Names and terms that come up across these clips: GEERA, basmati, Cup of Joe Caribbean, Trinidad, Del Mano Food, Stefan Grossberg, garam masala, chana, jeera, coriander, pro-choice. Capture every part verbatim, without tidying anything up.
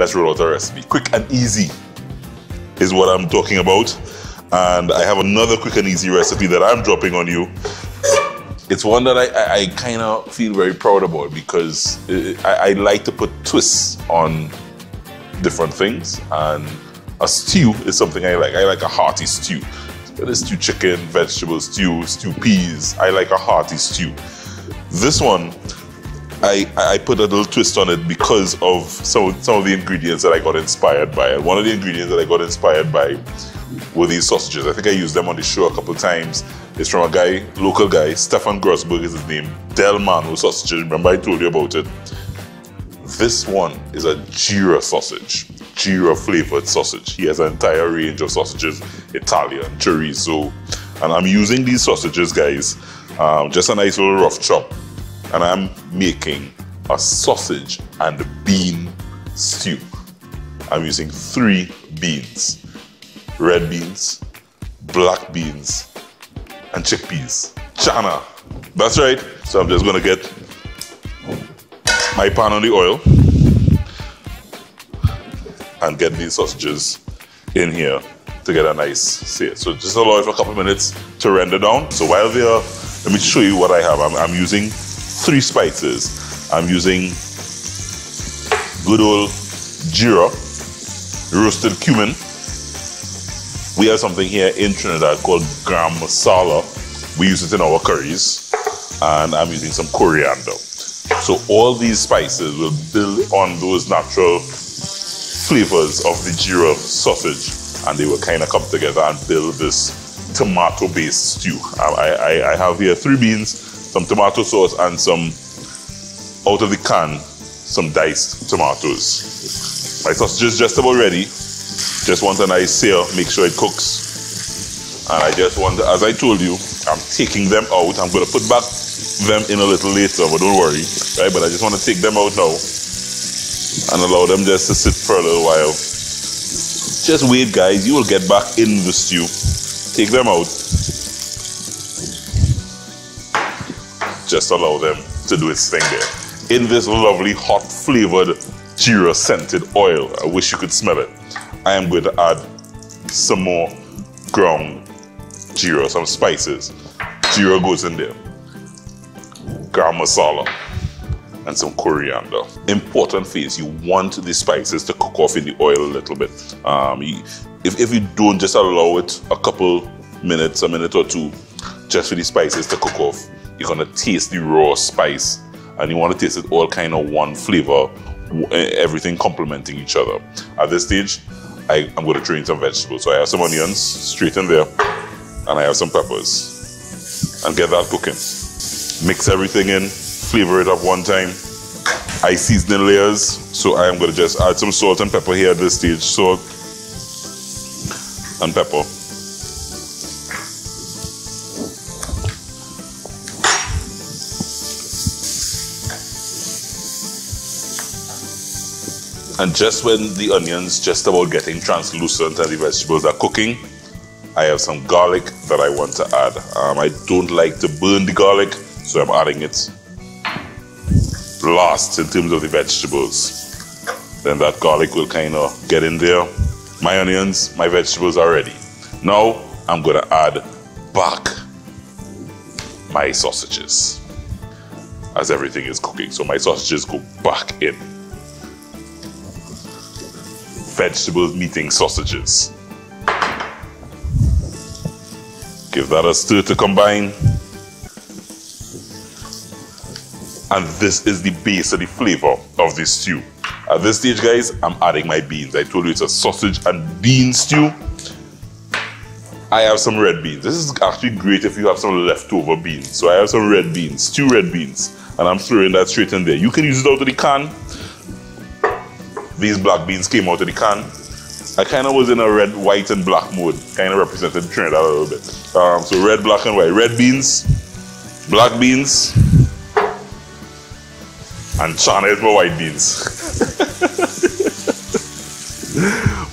Let's roll out our recipe. Quick and easy is what I'm talking about. And I have another quick and easy recipe that I'm dropping on you. It's one that I, I, I kind of feel very proud about because it, I, I like to put twists on different things. And a stew is something I like. I like a hearty stew. There's stew chicken, vegetable stew, stew peas. I like a hearty stew. This one, I, I put a little twist on it because of some, some of the ingredients that I got inspired by. One of the ingredients that I got inspired by were these sausages. I think I used them on the show a couple of times. It's from a guy, local guy, Stefan Grossberg is his name, Del Mano sausages. Remember I told you about it? This one is a GEERA sausage, GEERA flavored sausage. He has an entire range of sausages, Italian, chorizo. And I'm using these sausages, guys, um, just a nice little rough chop. And I'm making a sausage and bean stew. I'm using three beans, red beans, black beans, and chickpeas. Chana, that's right. So I'm just gonna get my pan on the oil and get these sausages in here to get a nice sear. So just allow it for a couple of minutes to render down. So while they are, let me show you what I have. I'm, I'm using three spices. I'm using good old GEERA, roasted cumin. We have something here in Trinidad called garam masala. We use it in our curries. And I'm using some coriander. So all these spices will build on those natural flavors of the GEERA sausage. And they will kind of come together and build this tomato-based stew. I, I, I have here three beans, some tomato sauce, and some, out of the can, some diced tomatoes. My sausage is just about ready. Just want a nice sear, make sure it cooks. And I just want, as I told you, I'm taking them out. I'm gonna put back them in a little later, but don't worry, right? But I just wanna take them out now and allow them just to sit for a little while. Just wait, guys, you will get back in the stew. Take them out. Just allow them to do its thing there. In this lovely hot flavored GEERA scented oil, I wish you could smell it. I am going to add some more ground GEERA, some spices. GEERA goes in there. Garam masala and some coriander. Important phase, you want the spices to cook off in the oil a little bit. Um, you, if, if you don't, just allow it a couple minutes, a minute or two, just for the spices to cook off. You're gonna taste the raw spice and you wanna taste it all kind of one flavor, everything complementing each other. At this stage, I, I'm gonna throw in some vegetables. So I have some onions straight in there and I have some peppers and get that cooking. Mix everything in, flavor it up one time. I season in layers, so I am gonna just add some salt and pepper here at this stage. Salt and pepper. And just when the onions just about getting translucent and the vegetables are cooking, I have some garlic that I want to add. Um, I don't like to burn the garlic, so I'm adding it last in terms of the vegetables. Then that garlic will kind of get in there. My onions, my vegetables are ready. Now I'm gonna add back my sausages as everything is cooking. So my sausages go back in. Vegetables meeting sausages. Give that a stir to combine. And this is the base of the flavor of this stew. At this stage, guys, I'm adding my beans. I told you it's a sausage and bean stew. I have some red beans. This is actually great if you have some leftover beans. So I have some red beans, two red beans, and I'm throwing that straight in there. You can use it out of the can. These black beans came out of the can. I kind of was in a red, white, and black mode. Kind of represented Trinidad a little bit. Um, so red, black, and white. Red beans, black beans, and Chana is my white beans.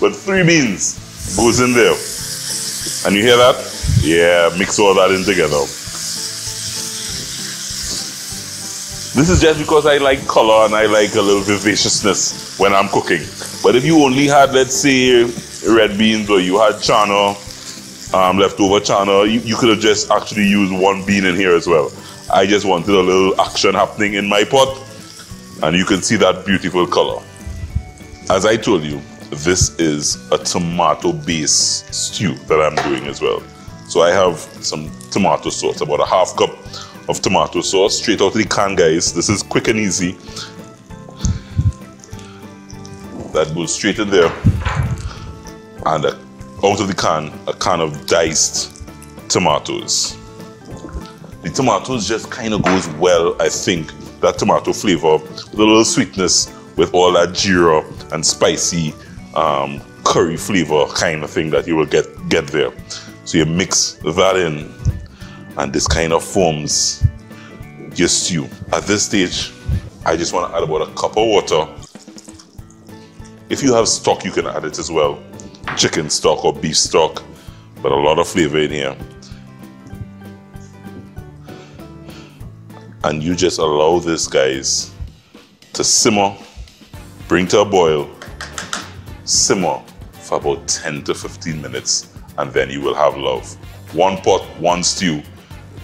But three beans goes in there. And you hear that? Yeah, mix all that in together. This is just because I like color and I like a little vivaciousness when I'm cooking. But if you only had, let's say, red beans, or you had chana, um, leftover chana, you, you could have just actually used one bean in here as well. I just wanted a little action happening in my pot, and you can see that beautiful color. As I told you, this is a tomato-based stew that I'm doing as well. So I have some tomato sauce, about a half cup of tomato sauce, straight out of the can, guys. This is quick and easy. That goes straight in there. And a, out of the can, a can of diced tomatoes. The tomatoes just kind of goes well, I think, that tomato flavor, with a little sweetness, with all that jeera and spicy um, curry flavor kind of thing that you will get, get there. So you mix that in, and this kind of forms your stew. At this stage, I just want to add about a cup of water. If you have stock, you can add it as well. Chicken stock or beef stock, but a lot of flavor in here. And you just allow this, guys, to simmer, bring to a boil, simmer for about ten to fifteen minutes, and then you will have love. One pot, one stew,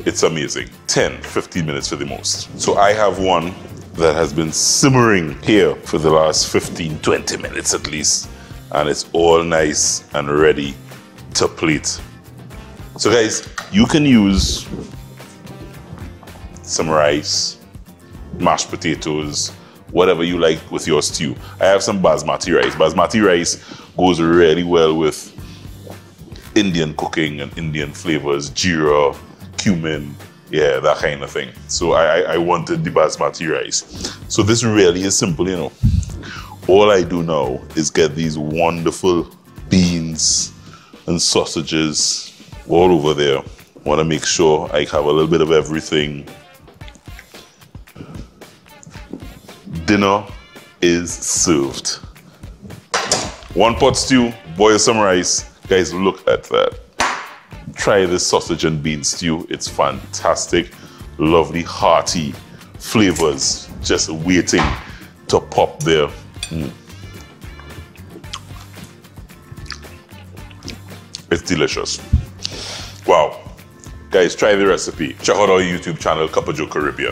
it's amazing. ten, fifteen minutes for the most. So I have one that has been simmering here for the last fifteen, twenty minutes at least, and it's all nice and ready to plate. So guys, you can use some rice, mashed potatoes, whatever you like with your stew. I have some basmati rice. Basmati rice goes really well with Indian cooking and Indian flavors, jeera, cumin, yeah, that kind of thing. So I, I wanted the basmati rice. So this really is simple, you know. All I do now is get these wonderful beans and sausages all over there. Want to make sure I have a little bit of everything. Dinner is served. One pot stew, boil some rice. Guys, look at that. Try this sausage and bean stew. It's fantastic, lovely, hearty flavors just waiting to pop there. Mm. It's delicious. Wow. Guys, try the recipe. Check out our YouTube channel, Cup of Joe Caribbean.